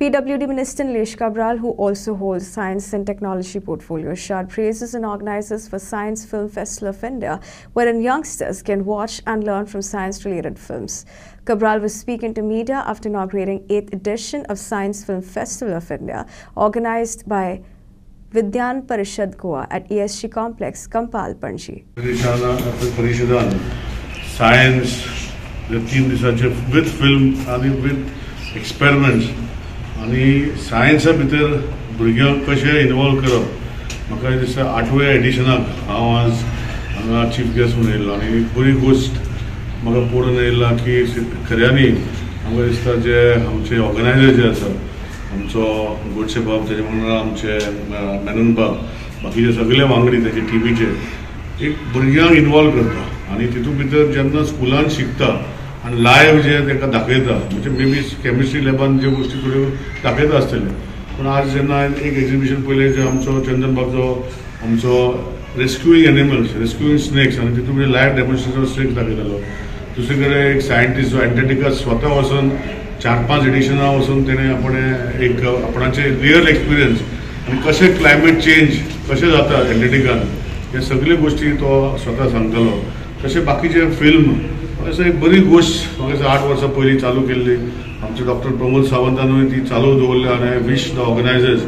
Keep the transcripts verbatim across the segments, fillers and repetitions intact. P W D Minister Nilesh Cabral, who also holds Science and Technology portfolio, shared praises and organizers for Science Film Festival of India, wherein youngsters can watch and learn from science-related films. Cabral was speaking to media after inaugurating eighth edition of Science Film Festival of India, organized by Vidyan Parishad Goa at E S G Complex Kampal Panji. Science, the team research with film and with experiments. And science is involved in this eighth edition. I was chief guest on the whole host. I was the And live, they can do maybe chemistry lab and do it. But today, an exhibition we have rescuing animals, rescuing snakes, and they do live demonstration of snakes. Second, scientists who Antarctica, Swata Ocean, four five edition Ocean, they have a real experience. And how climate change, how it happens Antarctica. These all things, to Swata Sangalo. How film. ऐसा एक बड़ी गोष्ट मगेस आठ वर्षा पहिली चालू केली आमचे doctor Pramod सावंतांनी ती चालू दवरल्या आणि विश द ऑर्गनायझर्स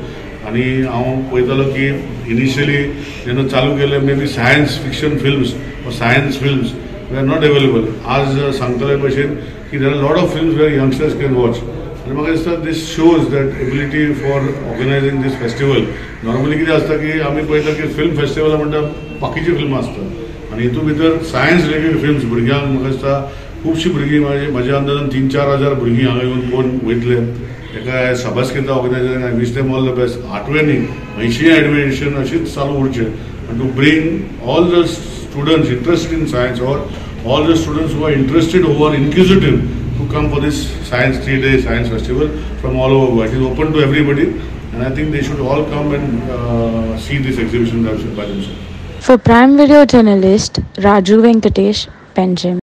आणि हांव पळयतालो की इनिशियली जेन्ना चालू केले मेबी सायन्स फिक्शन फिल्म्स और science films they are not available आज सांगतले भशेन की there are lot of films where youngsters can watch आणि मगेस this shows that ability for organising this festival normally कितें आसता की आमी पळयता की फिल्म फेस्टिवल म्हणटा बाकीचे फिल्म आसतात आणि इतू भीतर सायन्स रिलेटेड फिल्म्स भुरग्यांक मगेसता खूबशी भुरगीं माझे माझ्या अंदाजान तीन चार हजार भुरगीं हांगा येवन कोण वयतले एका सभासकेता organiser I wish them all the best आठवेनी अंयशीं एडमिशन अशीच चालू उरचे आनी to bring all the students interested in science or all the students who are interested who are inquisitive to come for these science three day science festival from all over world it is open to everybody and I think they should all come and see these exhibition by themselves. For Prime Video journalist Raju Venkatesh, Panjim.